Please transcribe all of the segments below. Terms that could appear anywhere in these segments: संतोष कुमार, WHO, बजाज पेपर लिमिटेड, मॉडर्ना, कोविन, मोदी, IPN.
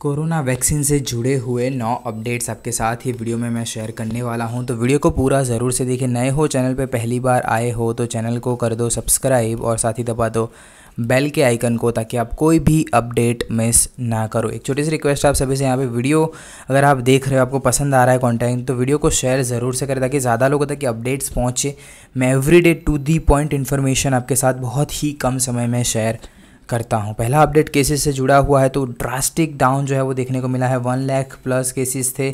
Corona vaccine से जुड़े हुए 9 अपडेट्स आपके साथ ही वीडियो में मैं शेयर करने वाला हूं, तो वीडियो को पूरा ज़रूर से देखिए। नए हो चैनल पे पहली बार आए हो तो चैनल को कर दो सब्सक्राइब और साथ ही दबा दो बेल के आइकन को, ताकि आप कोई भी अपडेट मिस ना करो। एक छोटी सी रिक्वेस्ट आप सभी से, यहाँ पे वीडियो अगर आप देख रहे हो आपको पसंद आ रहा है कंटेंट तो वीडियो को शेयर ज़रूर से करें, ताकि ज़्यादा लोगों तक अपडेट्स पहुँचे। मैं everyday to the point information आपके साथ बहुत ही कम समय में शेयर करता हूं। पहला अपडेट केसेस से जुड़ा हुआ है, तो ड्रास्टिक डाउन जो है वो देखने को मिला है। 1 लाख प्लस केसेस थे,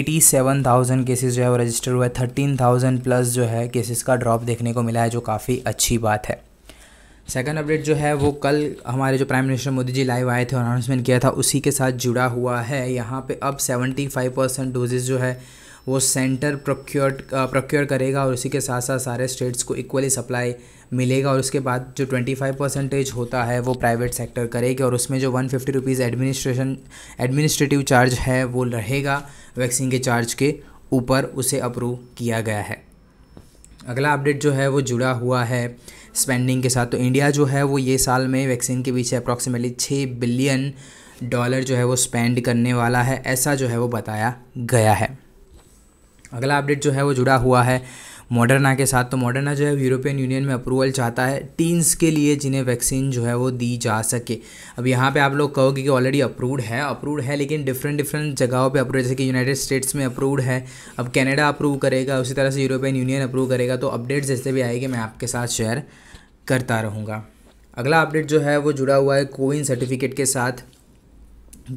87,000 केसेस जो है वो रजिस्टर हुआ है। 13,000 प्लस जो है केसेस का ड्रॉप देखने को मिला है, जो काफ़ी अच्छी बात है। सेकंड अपडेट जो है वो कल हमारे जो prime minister मोदी ji live आए थे और अनाउंसमेंट किया था, उसी के साथ जुड़ा हुआ है। यहाँ पर अब 75% डोजेज जो है वो सेंटर प्रोक्योर करेगा और उसी के साथ साथ सारे स्टेट्स को इक्वली सप्लाई मिलेगा। और उसके बाद जो 25% होता है वो प्राइवेट सेक्टर करेगी और उसमें जो 150 रुपीज़ एडमिनिस्ट्रेटिव चार्ज है वो रहेगा वैक्सीन के चार्ज के ऊपर, उसे अप्रूव किया गया है। अगला अपडेट जो है वो जुड़ा हुआ है स्पेंडिंग के साथ, तो इंडिया जो है वो ये साल में वैक्सीन के पीछे अप्रॉक्सीमेटली $6 बिलियन जो है वो स्पेंड करने वाला है, ऐसा जो है वो बताया गया है। अगला अपडेट जो है वो जुड़ा हुआ है मॉडर्ना के साथ, तो मॉडर्ना जो है यूरोपियन यूनियन में अप्रूवल चाहता है टीन्स के लिए, जिन्हें वैक्सीन जो है वो दी जा सके। अब यहाँ पे आप लोग कहोगे कि ऑलरेडी अप्रूव्ड है, लेकिन डिफरेंट जगहों पे अप्रूव, जैसे कि यूनाइटेड स्टेट्स में अप्रूव्ड है, अब कनाडा अप्रूव करेगा, उसी तरह से यूरोपियन यूनियन अप्रूव करेगा। तो अपडेट्स जैसे भी आएगी मैं आपके साथ शेयर करता रहूँगा। अगला अपडेट जो है वो जुड़ा हुआ है कोविन सर्टिफिकेट के साथ,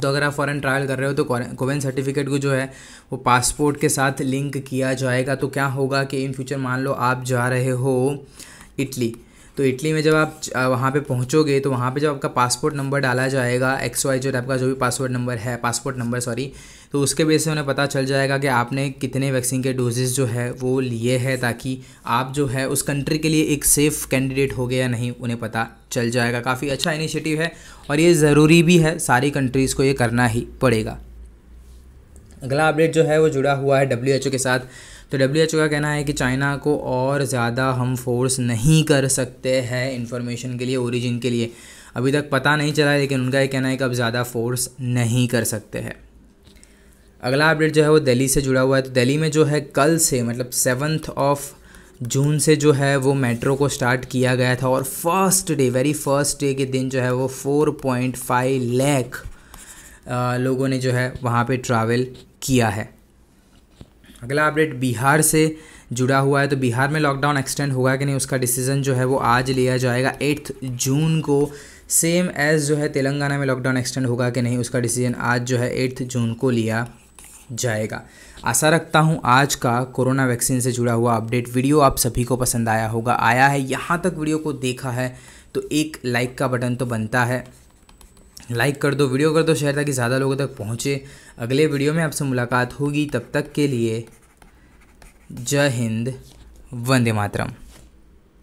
तो अगर आप फॉरेन ट्रैवल कर रहे हो तो कोविन सर्टिफिकेट को जो है वो पासपोर्ट के साथ लिंक किया जाएगा। तो क्या होगा कि इन फ्यूचर मान लो आप जा रहे हो इटली, तो इटली में जब आप वहाँ पे पहुँचोगे तो वहाँ पे जब आपका पासपोर्ट नंबर डाला जाएगा, XY जो आपका जो भी पासपोर्ट नंबर, तो उसके बेस से उन्हें पता चल जाएगा कि आपने कितने वैक्सीन के डोजेज़ जो है वो लिए हैं, ताकि आप जो है उस कंट्री के लिए एक सेफ़ कैंडिडेट हो गए या नहीं उन्हें पता चल जाएगा। काफ़ी अच्छा इनिशिएटिव है और ये ज़रूरी भी है, सारी कंट्रीज़ को ये करना ही पड़ेगा। अगला अपडेट जो है वो जुड़ा हुआ है WHO के साथ, तो WHO का कहना है कि चाइना को और ज़्यादा हम फोर्स नहीं कर सकते हैं इन्फॉर्मेशन के लिए, ओरिजिन के लिए अभी तक पता नहीं चला है, लेकिन उनका ये कहना है कि अब ज़्यादा फोर्स नहीं कर सकते हैं। अगला अपडेट जो है वो दिल्ली से जुड़ा हुआ है, तो दिल्ली में जो है कल से मतलब 7 जून से जो है वो मेट्रो को स्टार्ट किया गया था और वेरी फर्स्ट डे के दिन जो है वो 4.5 लाख लोगों ने जो है वहाँ पे ट्रैवल किया है। अगला अपडेट बिहार से जुड़ा हुआ है, तो बिहार में लॉकडाउन एक्सटेंड होगा कि नहीं उसका डिसीजन जो है वो आज लिया जाएगा 8 जून को। सेम एज जो है तेलंगाना में लॉकडाउन एक्सटेंड होगा कि नहीं उसका डिसीजन आज जो है 8 जून को लिया जाएगा। आशा रखता हूं आज का कोरोना वैक्सीन से जुड़ा हुआ अपडेट वीडियो आप सभी को पसंद आया होगा। आया है यहाँ तक वीडियो को देखा है तो एक लाइक का बटन तो बनता है, लाइक कर दो, वीडियो कर दो शेयर, ताकि ज़्यादा लोगों तक पहुँचे। अगले वीडियो में आपसे मुलाकात होगी, तब तक के लिए जय हिंद, वंदे मातरम।